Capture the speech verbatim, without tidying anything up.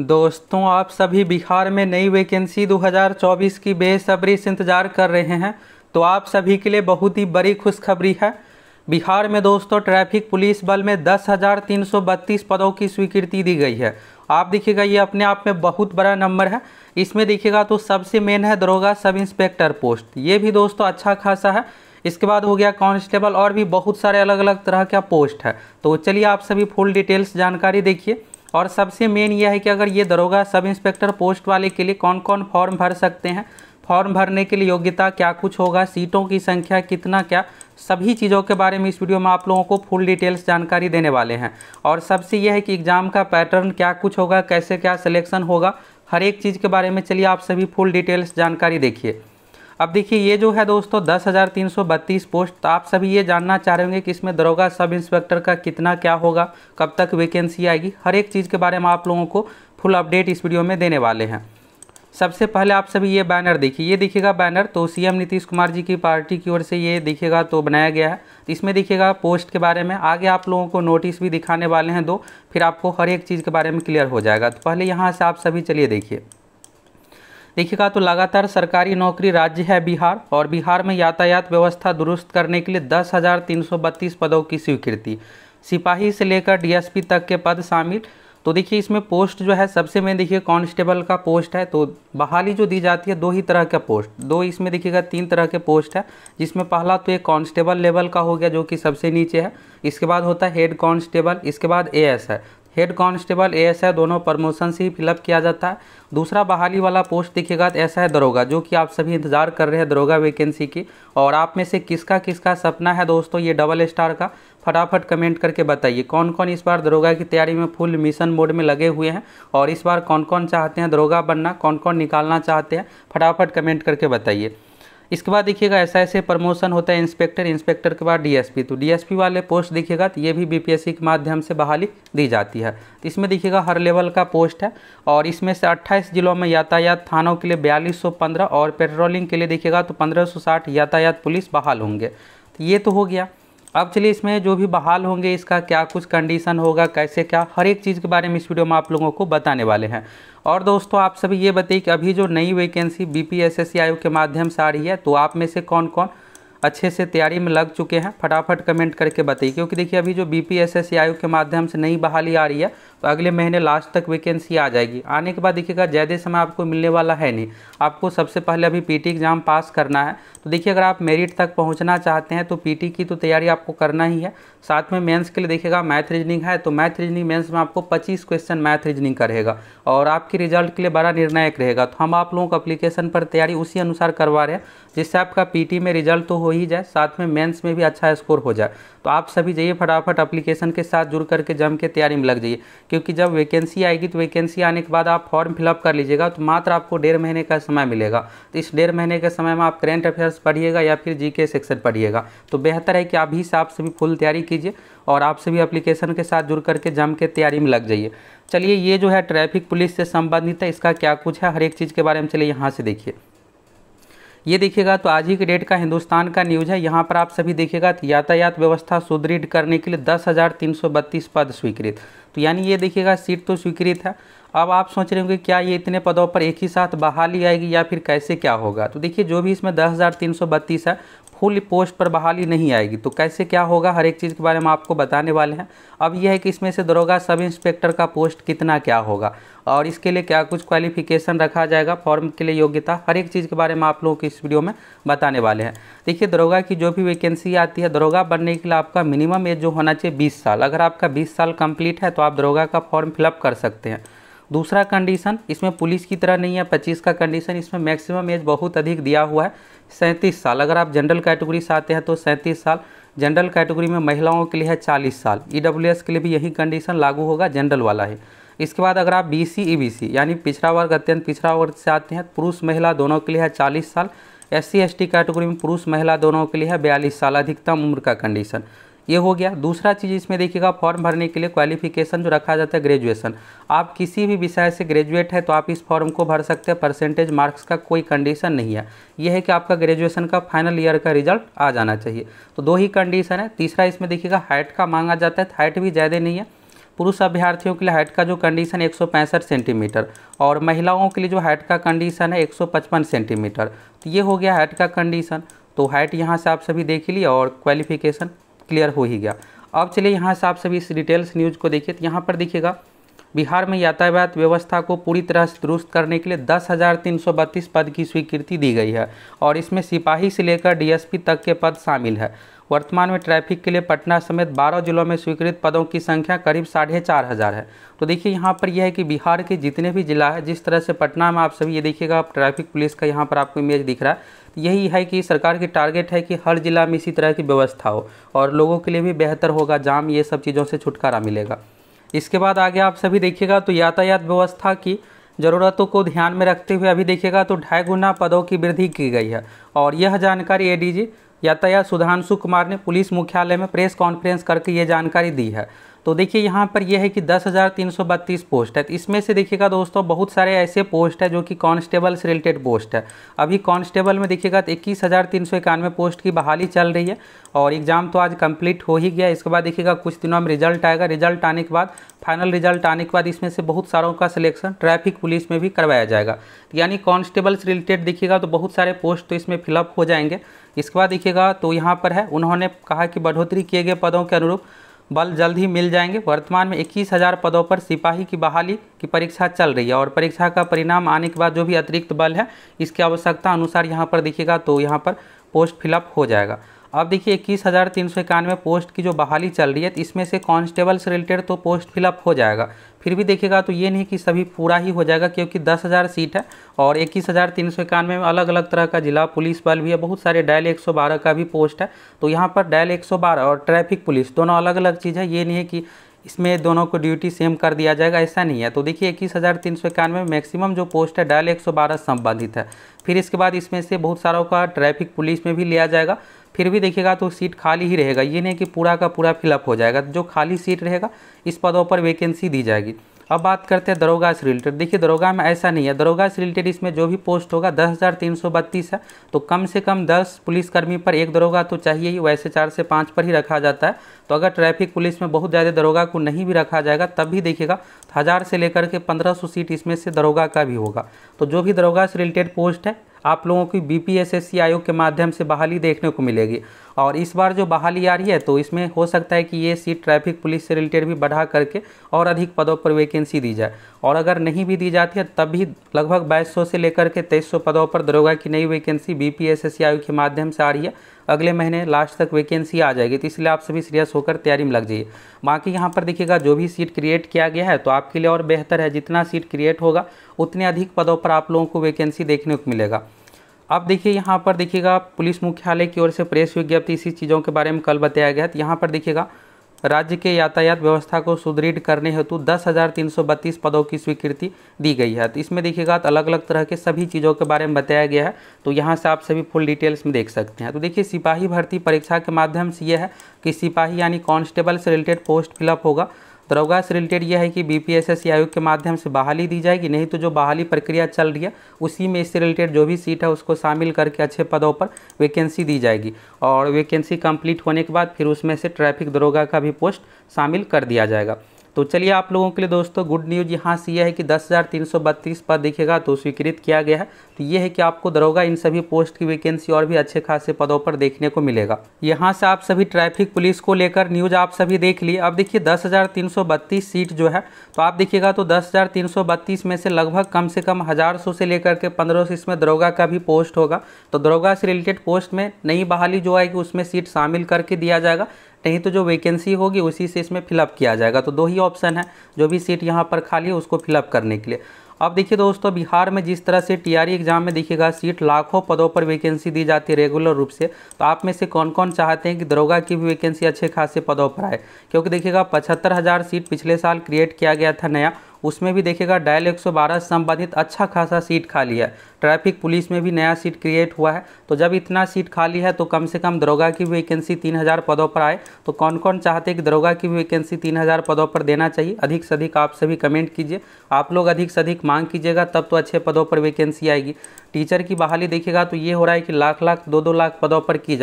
दोस्तों आप सभी बिहार में नई वैकेंसी दो हज़ार चौबीस की बेसब्री से इंतज़ार कर रहे हैं, तो आप सभी के लिए बहुत ही बड़ी खुशखबरी है। बिहार में दोस्तों ट्रैफिक पुलिस बल में दस हज़ार तीन सौ बत्तीस पदों की स्वीकृति दी गई है। आप देखिएगा ये अपने आप में बहुत बड़ा नंबर है। इसमें देखिएगा तो सबसे मेन है दरोगा सब इंस्पेक्टर पोस्ट, ये भी दोस्तों अच्छा खासा है। इसके बाद हो गया कांस्टेबल और भी बहुत सारे अलग अलग तरह का पोस्ट है। तो चलिए आप सभी फुल डिटेल्स जानकारी देखिए। और सबसे मेन यह है कि अगर ये दरोगा सब इंस्पेक्टर पोस्ट वाले के लिए कौन कौन फॉर्म भर सकते हैं, फॉर्म भरने के लिए योग्यता क्या कुछ होगा, सीटों की संख्या कितना, क्या सभी चीज़ों के बारे में इस वीडियो में आप लोगों को फुल डिटेल्स जानकारी देने वाले हैं। और सबसे यह है कि एग्ज़ाम का पैटर्न क्या कुछ होगा, कैसे क्या सिलेक्शन होगा, हर एक चीज़ के बारे में चलिए आप सभी फुल डिटेल्स जानकारी देखिए। अब देखिए ये जो है दोस्तों दस हज़ार तीन सौ बत्तीस पोस्ट, आप सभी ये जानना चाह रहे होंगे कि इसमें दरोगा सब इंस्पेक्टर का कितना क्या होगा, कब तक वैकेंसी आएगी, हर एक चीज़ के बारे में आप लोगों को फुल अपडेट इस वीडियो में देने वाले हैं। सबसे पहले आप सभी ये बैनर देखिए, ये देखिएगा बैनर तो सीएम नीतीश कुमार जी की पार्टी की ओर से ये देखिएगा तो बनाया गया है। इसमें देखिएगा पोस्ट के बारे में, आगे आप लोगों को नोटिस भी दिखाने वाले हैं दो, फिर आपको हर एक चीज़ के बारे में क्लियर हो जाएगा। तो पहले यहाँ से आप सभी चलिए देखिए, देखिएगा तो लगातार सरकारी नौकरी राज्य है बिहार, और बिहार में यातायात व्यवस्था दुरुस्त करने के लिए दस हज़ार तीन सौ बत्तीस पदों की स्वीकृति, सिपाही से लेकर डीएसपी तक के पद शामिल। तो देखिए इसमें पोस्ट जो है सबसे मेन देखिए कांस्टेबल का पोस्ट है। तो बहाली जो दी जाती है दो ही तरह का पोस्ट, दो इसमें देखिएगा तीन तरह के पोस्ट है, जिसमें पहला तो एक कांस्टेबल लेवल का हो गया जो कि सबसे नीचे है। इसके बाद होता है हेड कांस्टेबल, इसके बाद एएस है, हेड कांस्टेबल एएस है, दोनों प्रमोशन से ही फिलअप किया जाता है। दूसरा बहाली वाला पोस्ट दिखेगा तो ऐसा है दरोगा, जो कि आप सभी इंतजार कर रहे हैं दरोगा वैकेंसी की। और आप में से किसका किसका सपना है दोस्तों ये डबल स्टार का, फटाफट कमेंट करके बताइए कौन कौन इस बार दरोगा की तैयारी में फुल मिशन मोड में लगे हुए हैं, और इस बार कौन कौन चाहते हैं दरोगा बनना, कौन कौन निकालना चाहते हैं, फटाफट कमेंट करके बताइए। इसके बाद देखिएगा ऐसा ऐसे प्रमोशन होता है इंस्पेक्टर, इंस्पेक्टर के बाद डीएसपी। तो डीएसपी वाले पोस्ट देखिएगा तो ये भी बीपीएससी के माध्यम से बहाली दी जाती है। तो इसमें देखिएगा हर लेवल का पोस्ट है, और इसमें से अट्ठाईस जिलों में यातायात थानों के लिए बयालीस सौ पंद्रह और पेट्रोलिंग के लिए देखिएगा तो पंद्रह सौ साठ यातायात पुलिस बहाल होंगे। तो ये तो हो गया। अब चलिए इसमें जो भी बहाल होंगे इसका क्या कुछ कंडीशन होगा, कैसे क्या, हर एक चीज़ के बारे में इस वीडियो में आप लोगों को बताने वाले हैं। और दोस्तों आप सभी ये बताइए कि अभी जो नई वैकेंसी बीपीएससी आयोग के माध्यम से आ रही है, तो आप में से कौन कौन अच्छे से तैयारी में लग चुके हैं, फटाफट कमेंट करके बताइए। क्योंकि देखिए अभी जो बीपीएससी आयोग के माध्यम से नई बहाली आ रही है, तो अगले महीने लास्ट तक वैकेंसी आ जाएगी। आने के बाद देखिएगा ज़्यादा समय आपको मिलने वाला है नहीं, आपको सबसे पहले अभी पीटी एग्ज़ाम पास करना है। तो देखिए अगर आप मेरिट तक पहुँचना चाहते हैं तो पीटी की तो तैयारी आपको करना ही है, साथ में मेन्स के लिए देखिएगा मैथ रीजनिंग है, तो मैथ रीजनिंग मेन्स में आपको पच्चीस क्वेश्चन मैथ रीजनिंग का रहेगा और आपके रिजल्ट के लिए बड़ा निर्णायक रहेगा। तो हम आप लोगों को अप्लीकेशन पर तैयारी उसी अनुसार करवा रहे हैं जिससे आपका पीटी में रिजल्ट तो ही जाए, साथ में मेंस में भी अच्छा स्कोर हो जाए। तो आप सभी जाइए फटाफट एप्लीकेशन के साथ जुड़ करके जम के तैयारी में लग जाइए, क्योंकि जब वैकेंसी आएगी तो वैकेंसी आने के बाद आप फॉर्म फिलअप कर लीजिएगा तो मात्र आपको डेढ़ महीने का समय मिलेगा। तो इस डेढ़ महीने के समय में आप करेंट अफेयर्स पढ़िएगा या फिर जीके सेक्शन पढ़िएगा। तो बेहतर है कि आप ही आप सभी फुल तैयारी कीजिए और आप सभी एप्लीकेशन के साथ जुड़ करके जम के तैयारी में लग जाइए। चलिए ये जो है ट्रैफिक पुलिस से संबंधित है, इसका क्या कुछ है हर एक चीज़ के बारे में चलिए यहाँ से देखिए। ये देखिएगा तो आज ही के डेट का हिंदुस्तान का न्यूज़ है, यहाँ पर आप सभी देखिएगा तो यातायात व्यवस्था सुदृढ़ करने के लिए दस हज़ार तीन सौ बत्तीस पद स्वीकृत। तो यानी ये देखिएगा सीट तो स्वीकृत है। अब आप सोच रहे होंगे क्या ये इतने पदों पर एक ही साथ बहाली आएगी या फिर कैसे क्या होगा। तो देखिए जो भी इसमें दस हज़ार तीन सौ बत्तीस है फुल पोस्ट पर बहाली नहीं आएगी, तो कैसे क्या होगा हर एक चीज़ के बारे में आपको बताने वाले हैं। अब यह है कि इसमें से दरोगा सब इंस्पेक्टर का पोस्ट कितना क्या होगा और इसके लिए क्या कुछ क्वालिफिकेशन रखा जाएगा, फॉर्म के लिए योग्यता, हर एक चीज़ के बारे में आप लोगों को इस वीडियो में बताने वाले हैं। देखिए दरोगा की जो भी वैकेंसी आती है, दरोगा बनने के लिए आपका मिनिमम एज जो होना चाहिए बीस साल, अगर आपका बीस साल कंप्लीट है तो आप दरोगा का फॉर्म फिलअप कर सकते हैं। दूसरा कंडीशन इसमें पुलिस की तरह नहीं है पच्चीस का कंडीशन, इसमें मैक्सिमम एज बहुत अधिक दिया हुआ है सैंतीस साल। अगर आप जनरल कैटेगरी से आते हैं तो सैंतीस साल, जनरल कैटेगरी में महिलाओं के लिए है चालीस साल। ईडब्ल्यूएस के लिए भी यही कंडीशन लागू होगा, जनरल वाला है। इसके बाद अगर आप बीसी ईबीसी यानी पिछड़ा वर्ग अत्यंत पिछड़ा वर्ग से आते हैं, पुरुष महिला दोनों के लिए है चालीस साल। एससी एसटी कैटेगरी में पुरुष महिला दोनों के लिए है बयालीस साल अधिकतम उम्र का कंडीशन। ये हो गया। दूसरा चीज़ इसमें देखिएगा फॉर्म भरने के लिए क्वालिफिकेशन जो रखा जाता है ग्रेजुएशन, आप किसी भी विषय से ग्रेजुएट है तो आप इस फॉर्म को भर सकते हैं, परसेंटेज मार्क्स का कोई कंडीशन नहीं है। यह है कि आपका ग्रेजुएशन का फाइनल ईयर का रिजल्ट आ जाना चाहिए। तो दो ही कंडीशन है। तीसरा इसमें देखिएगा हाइट का मांगा जाता है, हाइट भी ज़्यादा नहीं है। पुरुष अभ्यर्थियों के लिए हाइट का जो कंडीशन है एक सौ पैंसठ सेंटीमीटर और महिलाओं के लिए जो हाइट का कंडीशन है एक सौ पचपन सेंटीमीटर। तो ये हो गया हाइट का कंडीशन। तो हाइट यहाँ से आप सभी देख लिया और क्वालिफिकेशन क्लियर हो ही गया। अब चलिए यहाँ से आप सभी इस डिटेल्स न्यूज़ को देखिए। तो यहाँ पर देखिएगा बिहार में यातायात व्यवस्था को पूरी तरह से दुरुस्त करने के लिए दस हज़ार तीन सौ बत्तीस पद की स्वीकृति दी गई है और इसमें सिपाही से लेकर डीएसपी तक के पद शामिल है। वर्तमान में ट्रैफिक के लिए पटना समेत बारह जिलों में स्वीकृत पदों की संख्या करीब साढ़े चार हज़ार है। तो देखिए यहाँ पर यह है कि बिहार के जितने भी जिला है, जिस तरह से पटना में आप सभी ये देखिएगा आप ट्रैफिक पुलिस का यहाँ पर आपको इमेज दिख रहा है। यही है कि सरकार की टारगेट है कि हर जिला में इसी तरह की व्यवस्था हो और लोगों के लिए भी बेहतर होगा, जाम ये सब चीज़ों से छुटकारा मिलेगा। इसके बाद आगे आप सभी देखिएगा तो यातायात व्यवस्था की ज़रूरतों को ध्यान में रखते हुए अभी देखिएगा तो ढाई गुना पदों की वृद्धि की गई है और यह जानकारी एडीजी यातायात सुधांशु कुमार ने पुलिस मुख्यालय में प्रेस कॉन्फ्रेंस करके ये जानकारी दी है। तो देखिए यहाँ पर यह है कि दस हज़ार तीन सौ बत्तीस पोस्ट है। तो इसमें से देखिएगा दोस्तों बहुत सारे ऐसे पोस्ट है जो कि कांस्टेबल से रिलेटेड पोस्ट है। अभी कांस्टेबल में देखिएगा तो इक्कीस हज़ार तीन सौ इक्यानवे पोस्ट की बहाली चल रही है और एग्ज़ाम तो आज कंप्लीट हो ही गया। इसके बाद देखिएगा कुछ दिनों में रिजल्ट आएगा। रिजल्ट आने के बाद फाइनल रिजल्ट आने के बाद इसमें से बहुत सारों का सिलेक्शन ट्रैफिक पुलिस में भी करवाया जाएगा। यानी कांस्टेबल से रिलेटेड देखिएगा तो बहुत सारे पोस्ट तो इसमें फिलअप हो जाएंगे। इसके बाद देखिएगा तो यहाँ पर है उन्होंने कहा कि बढ़ोतरी किए गए पदों के अनुरूप बल जल्द ही मिल जाएंगे। वर्तमान में इक्कीस हज़ार पदों पर सिपाही की बहाली की परीक्षा चल रही है और परीक्षा का परिणाम आने के बाद जो भी अतिरिक्त बल है इसकी आवश्यकता अनुसार यहाँ पर देखिएगा तो यहाँ पर पोस्ट फिलअप हो जाएगा। अब देखिए इक्कीस हज़ार तीन सौ इक्यानवे पोस्ट की जो बहाली चल रही है तो इसमें से कांस्टेबल से रिलेटेड तो पोस्ट फिलअप हो जाएगा। फिर भी देखिएगा तो ये नहीं कि सभी पूरा ही हो जाएगा क्योंकि दस हज़ार सीट है और इक्कीस हज़ार तीन सौ इक्यानवे में अलग अलग तरह का जिला पुलिस बल भी है, बहुत सारे डायल एक सौ बारह का भी पोस्ट है। तो यहाँ पर डायल एक सौ बारह और ट्रैफिक पुलिस दोनों अलग अलग चीज़ है। ये नहीं है कि इसमें दोनों को ड्यूटी सेम कर दिया जाएगा, ऐसा नहीं है। तो देखिए इक्कीस हज़ार तीन सौ इक्यानवे में मैक्सिमम जो पोस्ट है डायल एक सौ बारह संबंधित है। फिर इसके बाद इसमें से बहुत सारों का ट्रैफिक पुलिस में भी लिया जाएगा। फिर भी देखिएगा तो सीट खाली ही रहेगा, ये नहीं कि पूरा का पूरा फिलअप हो जाएगा। जो खाली सीट रहेगा इस पदों पर वैकेंसी दी जाएगी। अब बात करते हैं दरोगा से रिलेटेड। देखिए दरोगा में ऐसा नहीं है, दरोगा से रिलेटेड इसमें जो भी पोस्ट होगा दस हज़ार तीन सौ बत्तीस है तो कम से कम दस पुलिसकर्मी पर एक दरोगा तो चाहिए ही। वैसे चार से पाँच पर ही रखा जाता है। तो अगर ट्रैफिक पुलिस में बहुत ज़्यादा दरोगा को नहीं भी रखा जाएगा तब भी देखिएगा हज़ार से लेकर के पंद्रह सौ सीट इसमें से दरोगा का भी होगा। तो जो भी दरोगा से रिलेटेड पोस्ट है आप लोगों की बीपीएससी आयोग के माध्यम से बहाली देखने को मिलेगी और इस बार जो बहाली आ रही है तो इसमें हो सकता है कि ये सीट ट्रैफिक पुलिस से रिलेटेड भी बढ़ा करके और अधिक पदों पर वैकेंसी दी जाए और अगर नहीं भी दी जाती है तब भी लगभग बाईस सौ से लेकर के तेईस सौ पदों पर दरोगा की नई वैकेंसी बीपीएससी आयोग के माध्यम से आ रही है। अगले महीने लास्ट तक वैकेंसी आ जाएगी। तो इसलिए आप सभी सीरियस होकर तैयारी में लग जाइए। बाकी यहाँ पर देखिएगा जो भी सीट क्रिएट किया गया है तो आपके लिए और बेहतर है। जितना सीट क्रिएट होगा उतने अधिक पदों पर आप लोगों को वैकेंसी देखने को मिलेगा। अब देखिए यहाँ पर देखिएगा पुलिस मुख्यालय की ओर से प्रेस विज्ञप्ति इसी चीज़ों के बारे में कल बताया गया। तो यहाँ पर देखिएगा राज्य के यातायात व्यवस्था को सुदृढ़ करने हेतु दस हज़ार तीन सौ बत्तीस पदों की स्वीकृति दी गई है। तो इसमें देखिएगा तो अलग अलग तरह के सभी चीज़ों के बारे में बताया गया है। तो यहाँ से आप सभी फुल डिटेल्स में देख सकते हैं। तो देखिए सिपाही भर्ती परीक्षा के माध्यम से यह है कि सिपाही यानी कांस्टेबल से रिलेटेड पोस्ट फिलअप होगा। दरोगा से रिलेटेड यह है कि बीपीएससी आयोग के माध्यम से बहाली दी जाएगी, नहीं तो जो बहाली प्रक्रिया चल रही है उसी में इससे रिलेटेड जो भी सीट है उसको शामिल करके अच्छे पदों पर वैकेंसी दी जाएगी और वैकेंसी कंप्लीट होने के बाद फिर उसमें से ट्रैफिक दरोगा का भी पोस्ट शामिल कर दिया जाएगा। तो चलिए आप लोगों के लिए दोस्तों गुड न्यूज़ यहाँ से यह है कि दस हज़ार तीन सौ बत्तीस पद दिखेगा तो स्वीकृत किया गया है। तो ये है कि आपको दरोगा इन सभी पोस्ट की वैकेंसी और भी अच्छे खासे पदों पर देखने को मिलेगा। यहाँ से आप सभी ट्रैफिक पुलिस को लेकर न्यूज़ आप सभी देख लिए। अब देखिए दस हज़ार तीन सौ बत्तीस सीट जो है तो आप देखिएगा तो दस हज़ार तीन सौ बत्तीस में से लगभग कम से कम हज़ार सौ से लेकर के पंद्रह सौ इसमें दरोगा का भी पोस्ट होगा। तो दरोगा से रिलेटेड पोस्ट में नई बहाली जो आएगी उसमें सीट शामिल करके दिया जाएगा, नहीं तो जो वैकेंसी होगी उसी से इसमें फिलअप किया जाएगा। तो दो ही ऑप्शन है जो भी सीट यहाँ पर खाली है उसको फिलअप करने के लिए। अब देखिए दोस्तों बिहार में जिस तरह से टीआरई एग्जाम में देखिएगा सीट लाखों पदों पर वैकेंसी दी जाती है रेगुलर रूप से। तो आप में से कौन कौन चाहते हैं कि दरोगा की भी वैकेंसी अच्छे खासे पदों पर आए, क्योंकि देखिएगा पचहत्तर हज़ार सीट पिछले साल क्रिएट किया गया था नया, उसमें भी देखिएगा डायल एक सौ बारह संबंधित अच्छा खासा सीट खाली है। ट्रैफिक पुलिस में भी नया सीट क्रिएट हुआ है। तो जब इतना सीट खाली है तो कम से कम दरोगा की वैकेंसी तीन हज़ार पदों पर आए। तो कौन कौन चाहते हैं कि दरोगा की वैकेंसी तीन हज़ार पदों पर देना चाहिए, अधिक से अधिक आप सभी कमेंट कीजिए। आप लोग अधिक से अधिक मांग कीजिएगा तब तो अच्छे पदों पर वैकेंसी आएगी। टीचर की बहाली देखिएगा तो ये हो रहा है कि लाख लाख दो दो लाख पदों पर की जाए।